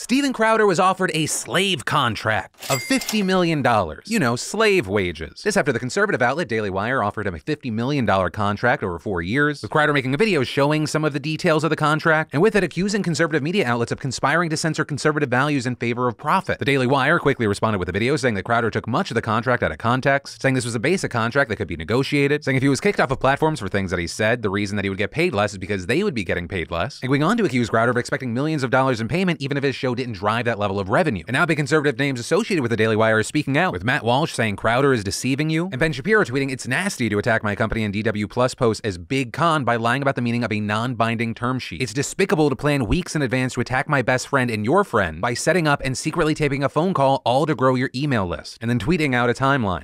Steven Crowder was offered a slave contract of $50 million. You know, slave wages. This after the conservative outlet Daily Wire offered him a $50 million contract over 4 years, with Crowder making a video showing some of the details of the contract, and with it accusing conservative media outlets of conspiring to censor conservative values in favor of profit. The Daily Wire quickly responded with a video saying that Crowder took much of the contract out of context, saying this was a basic contract that could be negotiated, saying if he was kicked off of platforms for things that he said, the reason that he would get paid less is because they would be getting paid less, and going on to accuse Crowder of expecting millions of dollars in payment even if his show didn't drive that level of revenue. And now big conservative names associated with the Daily Wire are speaking out, with Matt Walsh saying Crowder is deceiving you, and Ben Shapiro tweeting it's nasty to attack my company and DW+ post as big con by lying about the meaning of a non-binding term sheet. It's despicable to plan weeks in advance to attack my best friend and your friend by setting up and secretly taping a phone call all to grow your email list, and then tweeting out a timeline.